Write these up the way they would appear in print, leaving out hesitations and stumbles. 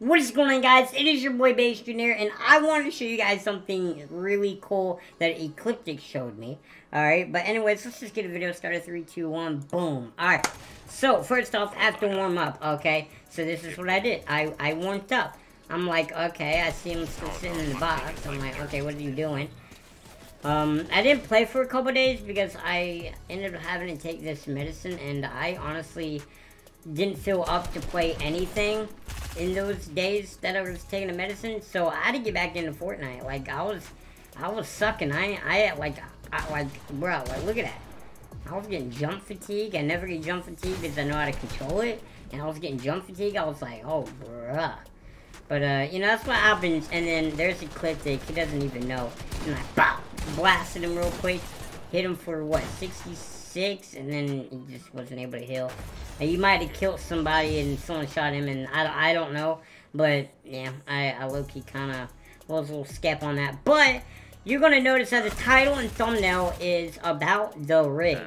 What is going on, guys? It is your boy Bass Junior, and I wanted to show you guys something really cool that Ecliptic showed me. Alright, but anyways, let's just get a video started. 3, 2, 1, boom. Alright, so first off, I have to warm up, okay? So this is what I did. I warmed up. I'm like, okay, I see him still sitting in the box. I'm like, okay, what are you doing? I didn't play for a couple days because I ended up having to take this medicine, and I honestly didn't feel up to play anything in those days that I was taking the medicine, so I had to get back into Fortnite. Like, I was sucking. I bro, like, look at that. I was getting jump fatigue. I never get jump fatigue because I know how to control it, and I was getting jump fatigue. I was like, oh, bruh. But, you know, that's what happens, and then there's Ecliptic. He doesn't even know, and I, bow, blasted him real quick, hit him for, what, 66, and then he just wasn't able to heal. You might have killed somebody and someone shot him, and I don't know. But, yeah, I low-key kind of was a little skep on that. But you're going to notice that the title and thumbnail is about The Rig.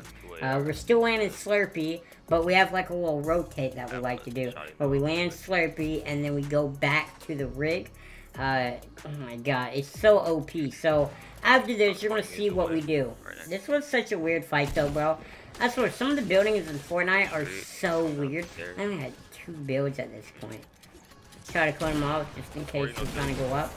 We're still landing Slurpee, but we have, like, a little rotate that we like to do. Where we land Slurpee, and then we go back to The Rig. Oh, my God. It's so OP. So, after this, you're going to see what we do. This was such a weird fight, though, bro. I swear, some of the buildings in Fortnite are so weird. I only had 2 builds at this point. Try to clean them off just in case he's trying to go up.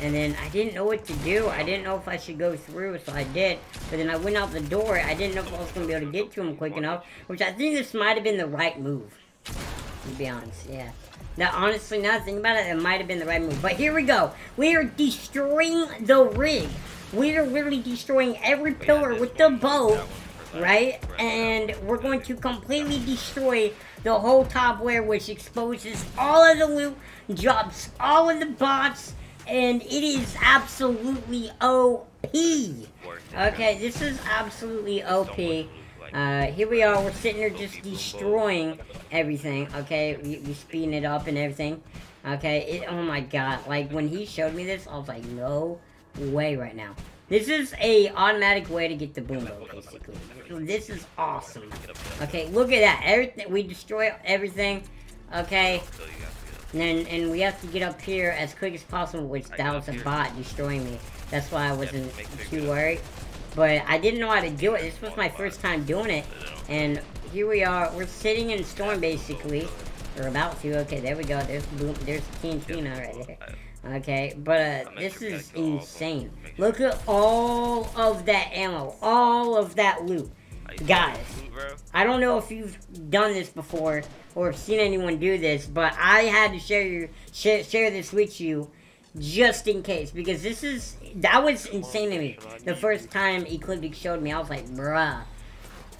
And then I didn't know what to do. I didn't know if I should go through, so I did. But then I went out the door. I didn't know if I was going to be able to get to him quick enough. Which I think this might have been the right move. To be honest, yeah. Now, honestly, now that I think about it, it might have been the right move. But here we go. We are destroying the rig. We are literally destroying every pillar with the bow. Right? And we're going to completely destroy the whole top layer, which exposes all of the loot, drops all of the bots, and it is absolutely OP. Okay, this is absolutely OP. Here we are, we're sitting here just destroying everything, okay? We speeding it up and everything. Okay, oh my god, like when he showed me this, I was like, no way right now. This is a automatic way to get the boom bow, basically. So this is awesome. Okay, look at that. Everything, we destroy everything. Okay. And we have to get up here as quick as possible, which that was a bot destroying me. That's why I wasn't too worried. But I didn't know how to do it. This was my first time doing it. And here we are. We're sitting in storm, basically. We're about to. Okay, there we go. There's boom. There's Cantina right there. Okay, but this is insane. Look at all of that ammo, all of that loot. Guys, I don't know if you've done this before or seen anyone do this, but I had to share this with you just in case, because that was insane to me. The first time Ecliptic showed me, I was like, bruh.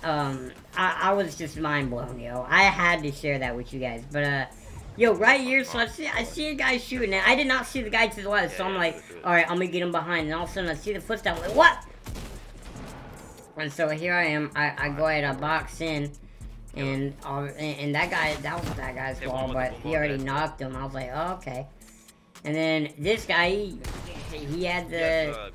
I was just mind blown, yo. I had to share that with you guys, but yo, right here, so I see a guy shooting, and I did not see the guy to the left, so I'm like, alright, I'm gonna get him behind, and all of a sudden I see the footstep, I'm like, what? And so here I am, I go ahead, I box in, and that guy, that was that guy's wall, but he already knocked him, I was like, oh, okay. And then this guy, he had the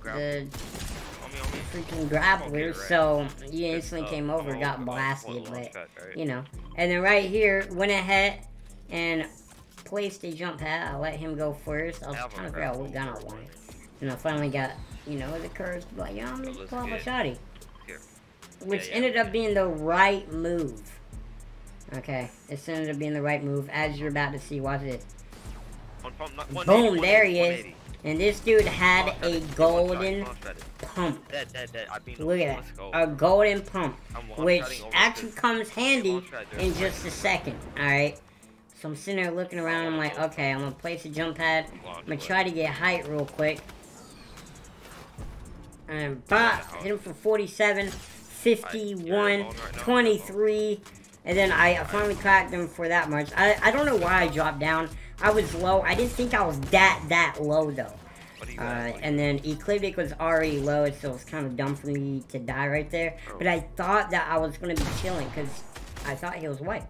freaking grappler, so he instantly came over, got blasted, but, you know. And then right here, went ahead, and placed a jump pad. I let him go first. I was trying to figure out what gun I wanted. And I finally got, you know, the courage to be like, yo, I'm gonna pull my shotty. Which ended up being the right move. Okay, this ended up being the right move, as you're about to see. Watch this. Boom, there he is. And this dude had a golden pump. Look at that. A golden pump. Which actually comes handy in just a second. Alright. So I'm sitting there looking around, I'm like, okay, I'm gonna place a jump pad. I'm gonna try to get height real quick. And bop, hit him for 47, 51, 23. And then I finally cracked him for that much. I don't know why I dropped down. I was low. I didn't think I was that low, though. And then Ecliptic was already low, so it was kind of dumb for me to die right there. But I thought that I was gonna be chilling, because I thought he was white.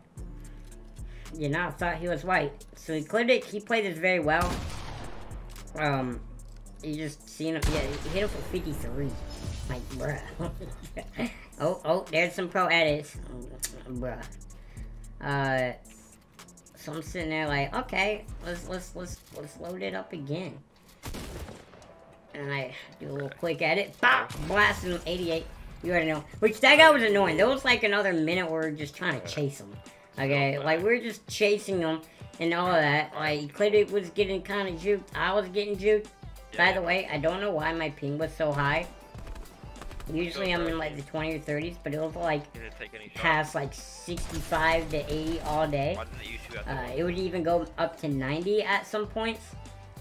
You know, I thought he was white. So Ecliptic, he played this very well. You just seen him. Yeah, he hit him for 53. Like, bruh. Oh, there's some pro edits. Bruh. So I'm sitting there like, okay, let's load it up again. And I do a little quick edit. Bop! Blasting him, 88. You already know. Which, that guy was annoying. There was like another minute where we were just trying to chase him. Okay? Like, we were just chasing him and all of that. Like, Ecliptic was getting kind of juked. I was getting juked. By the way, I don't know why my ping was so high. Usually I'm in like the 20 or 30s, but it was like past like 65 to 80 all day. It would even go up to 90 at some points.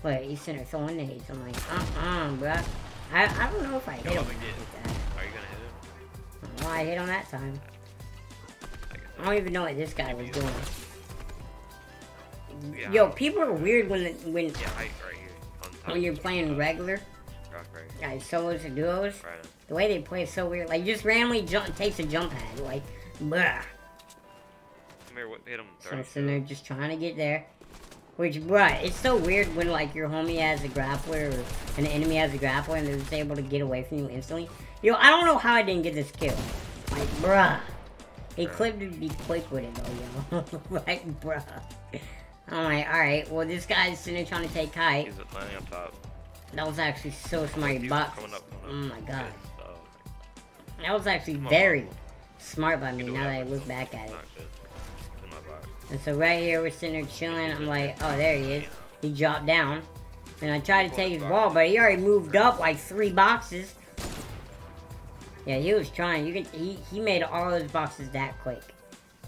But he's in there throwing nades. I'm like, bruh. I don't know if I hit him like that. Are you gonna hit him? I don't know why I hit him that time. I don't even know what this guy was doing. Yeah. Yo, people are weird when when you're playing regular. Like solos or duos. Right. The way they play is so weird. Like, just randomly takes a jump pad. Like, bruh. So I'm sitting there just trying to get there. Which, bruh, it's so weird when, like, your homie has a grappler or an enemy has a grappler and they're just able to get away from you instantly. Yo, I don't know how I didn't get this kill. Like, bruh. Ecliptic would be quick with it, though, yo. Like, bruh. I'm like, alright, well, this guy's sitting there trying to take kite. He's landing on top. That was actually so smart. Oh my god. That was actually very smart by me now that I look back at it. And so right here, we're sitting there chilling. I'm like, oh, there he is. He dropped down. And I tried to take his ball, but he already moved up like 3 boxes. Yeah, he was trying. You can, he made all those boxes that quick.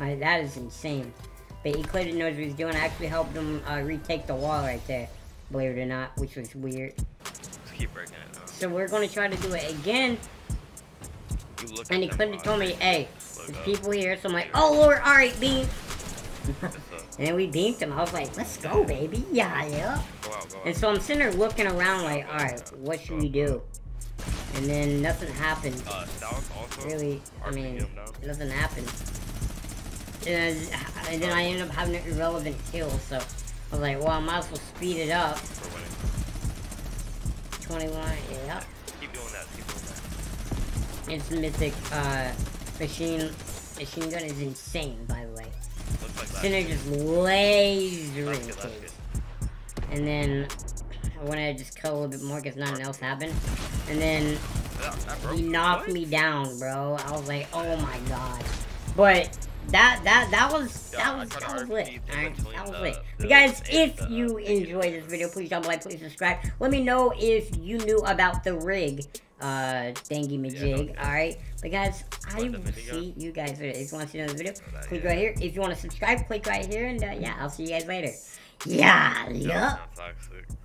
Like, that is insane. But Ecliptic knows what he's doing. I actually helped him retake the wall right there, believe it or not, which was weird. Let's keep breaking it up. So we're going to try to do it again. And Ecliptic told me, hey, there's people here. So I'm like, oh, Lord, all right, beam. And then we beamed him. I was like, let's go, baby. Yeah, yeah. Go out. And so I'm sitting there looking around like, all right, what should we do? And then nothing happened. Really, I mean, nothing happened. And then I ended up having an irrelevant kill, so I was like, well, I might as well speed it up. 21, yeah. Keep doing that, keep doing that. It's mythic, machine gun is insane, by the way. Sinner just lasering. And then I wanted to just cut a little bit more because nothing else happened. And then he knocked me down, bro. I was like, oh my god. But that was lit. That was lit. You guys, if you enjoyed this video, please drop a like, please subscribe. Let me know if you knew about the rig. Thangy me jig. Alright. But guys, I will see you guys later. If you want to see another video, click right here. If you want to subscribe, click right here. And yeah, I'll see you guys later. Yeah, yup.